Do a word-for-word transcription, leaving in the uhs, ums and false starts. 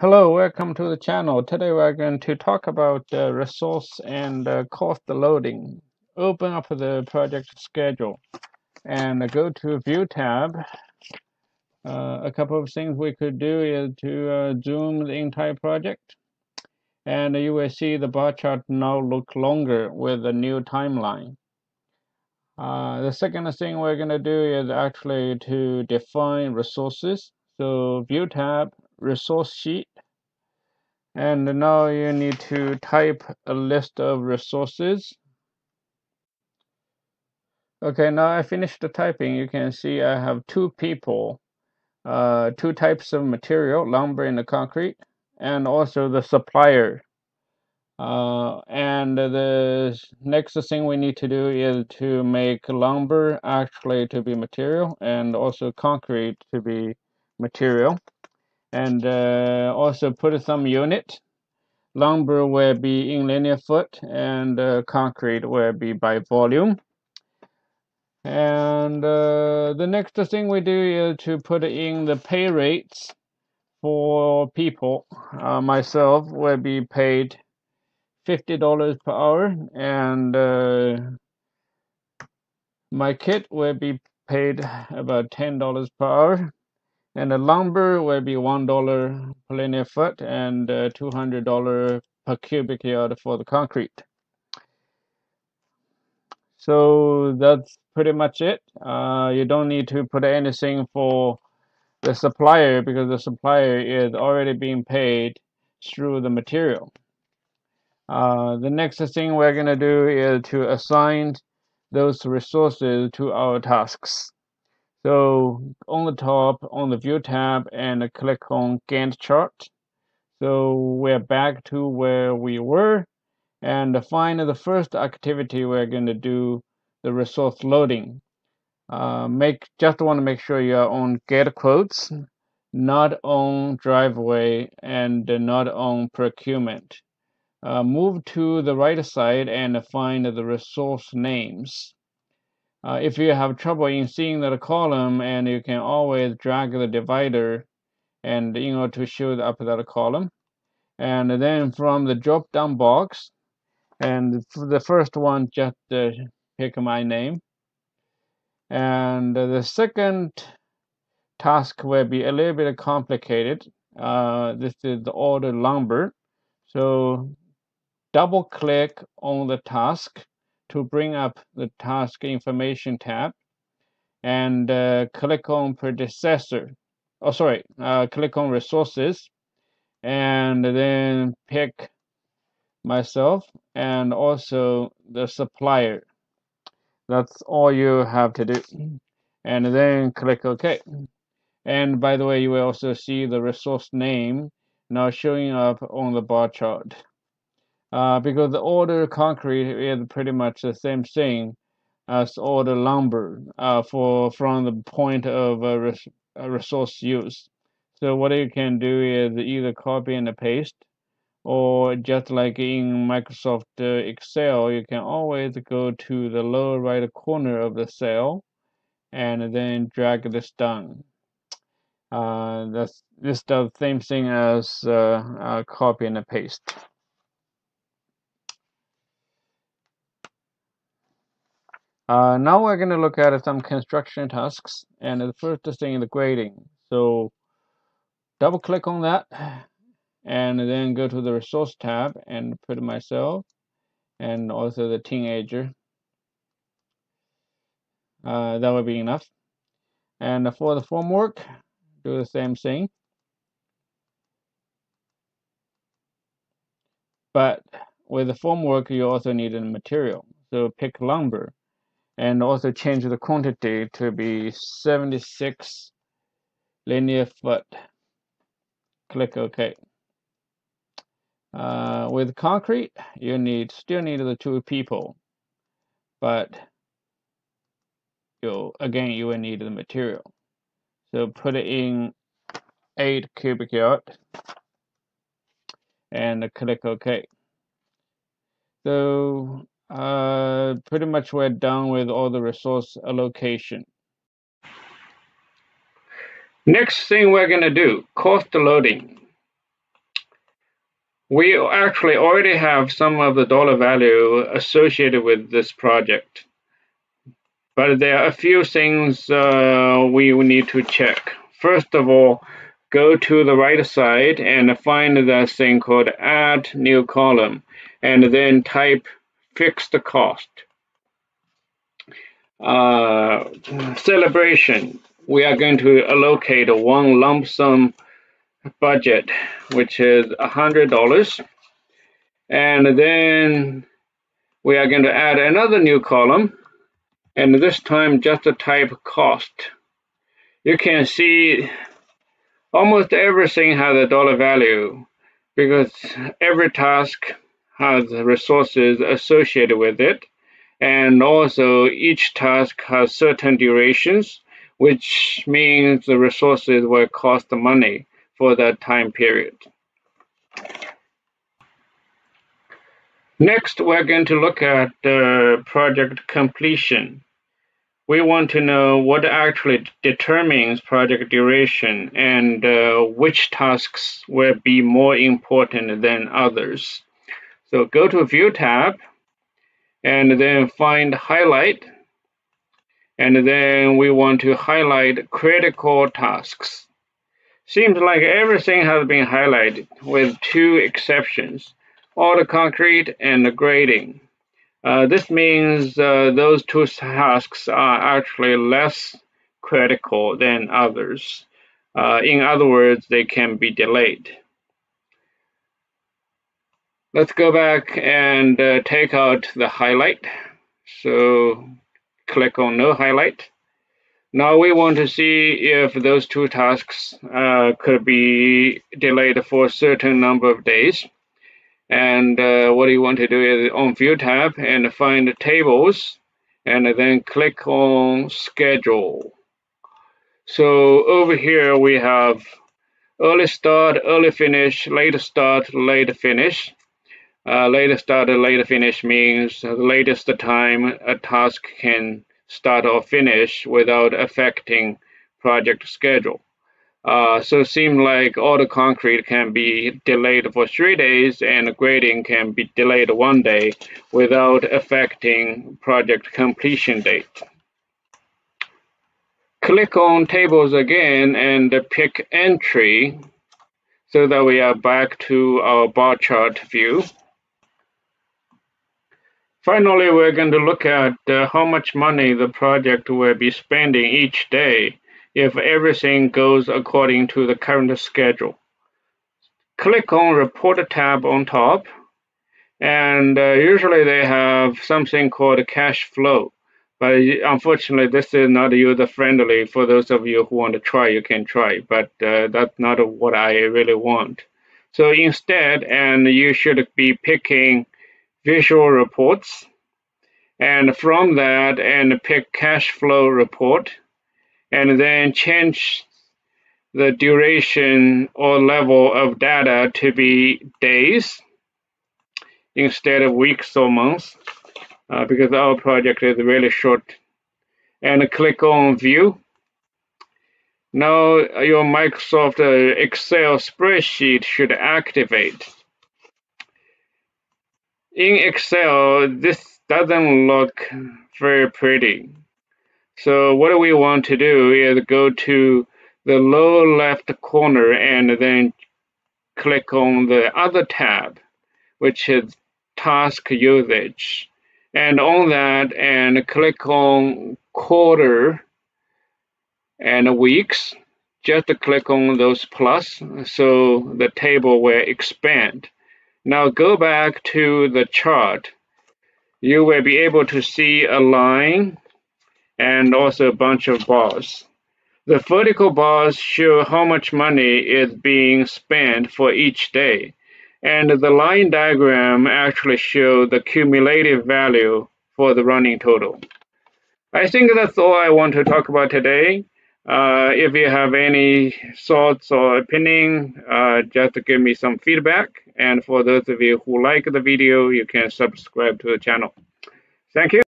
Hello, welcome to the channel. Today we're going to talk about uh, resource and uh, cost loading. Open up the project schedule and go to View tab. Uh, a couple of things we could do is to uh, zoom the entire project, and you will see the bar chart now look longer with the new timeline. Uh, the second thing we're going to do is actually to define resources. So View tab, resource sheet, and now you need to type a list of resources. Okay, now I finished the typing. You can see I have two people, uh, two types of material, lumber and the concrete, and also the supplier. Uh, and the next thing we need to do is to make lumber actually to be material and also concrete to be material. And uh, also put some unit. Lumber will be in linear foot, and uh, concrete will be by volume. And uh, the next thing we do is to put in the pay rates for people. Uh, myself will be paid fifty dollars per hour, and uh, my kid will be paid about ten dollars per hour. And the lumber will be one dollar per linear foot and two hundred dollars per cubic yard for the concrete. So that's pretty much it. Uh, you don't need to put anything for the supplier because the supplier is already being paid through the material. Uh, the next thing we're going to do is to assign those resources to our tasks. So on the top, on the View tab, and click on Gantt chart. So we're back to where we were, and find the first activity we're going to do the resource loading. Uh, make just want to make sure you are on get quotes, not on driveway, and not on procurement. Uh, move to the right side and find the resource names. Uh, if you have trouble in seeing the column, and you can always drag the divider and you know to show up that column. And then from the drop down box, and the first one just uh, pick my name. And the second task will be a little bit complicated. Uh, this is the order lumber. So double click on the task to bring up the task information tab, and uh, click on predecessor. Oh, sorry, uh, click on resources, and then pick myself and also the supplier. That's all you have to do, and then click OK. And by the way, you will also see the resource name now showing up on the bar chart. Uh, because the order concrete is pretty much the same thing as order lumber uh, for from the point of uh, res resource use. So what you can do is either copy and paste, or just like in Microsoft uh, Excel, you can always go to the lower right corner of the cell and then drag this down. Uh, that's, this does the same thing as uh, uh, copy and paste. Uh, now we're going to look at some construction tasks, and the first thing is the grading. So double click on that, and then go to the resource tab and put myself and also the teenager. Uh, that will be enough. And for the formwork, do the same thing. But with the formwork, you also need a material. So pick lumber. And also change the quantity to be seventy-six linear foot. Click OK. Uh, with concrete, you need still need the two people, but you again you will need the material. So put it in eight cubic yard and click OK. So Uh, pretty much we're done with all the resource allocation. Next thing we're going to do, cost loading. we actually already have some of the dollar value associated with this project. But there are a few things uh, we need to check. First of all, go to the right side and find that thing called Add New Column, and then type Fixed Cost. Uh, celebration. We are going to allocate one lump sum budget, which is one hundred dollars. And then we are going to add another new column, and this time just type cost. You can see almost everything has a dollar value because every task has resources associated with it, and also each task has certain durations, which means the resources will cost money for that time period. Next, we're going to look at uh, project completion. We want to know what actually determines project duration and uh, which tasks will be more important than others. So go to View tab and then find Highlight, and then we want to highlight critical tasks. Seems like everything has been highlighted with two exceptions, auto concrete and the grading. Uh, this means uh, those two tasks are actually less critical than others. Uh, in other words, they can be delayed. Let's go back and uh, take out the highlight. So click on no highlight. Now we want to see if those two tasks uh, could be delayed for a certain number of days. And uh, what you want to do is on View tab and find the tables, and then click on Schedule. So over here we have early start, early finish, late start, late finish. Uh, late start, late finish means the latest time a task can start or finish without affecting project schedule. Uh, so it seems like auto concrete can be delayed for three days and grading can be delayed one day without affecting project completion date. Click on tables again and pick entry so that we are back to our bar chart view. Finally, we're going to look at uh, how much money the project will be spending each day if everything goes according to the current schedule. Click on Report tab on top, and uh, usually they have something called cash flow, but unfortunately this is not user friendly. For those of you who want to try, you can try, but uh, that's not what I really want. So instead, and you should be picking Visual Reports, and from that and pick Cash Flow Report, and then change the duration or level of data to be days instead of weeks or months, uh, because our project is really short, and click on View. Now your Microsoft Excel spreadsheet should activate. In Excel, this doesn't look very pretty. So what we want to do is go to the lower left corner and then click on the other tab, which is task usage. And on that, and click on quarter and weeks. Just click on those plus, so the table will expand. Now go back to the chart. You will be able to see a line and also a bunch of bars. The vertical bars show how much money is being spent for each day, and the line diagram actually shows the cumulative value for the running total. I think that's all I want to talk about today. Uh, if you have any thoughts or opinion, uh, just give me some feedback. And for those of you who like the video, you can subscribe to the channel. Thank you.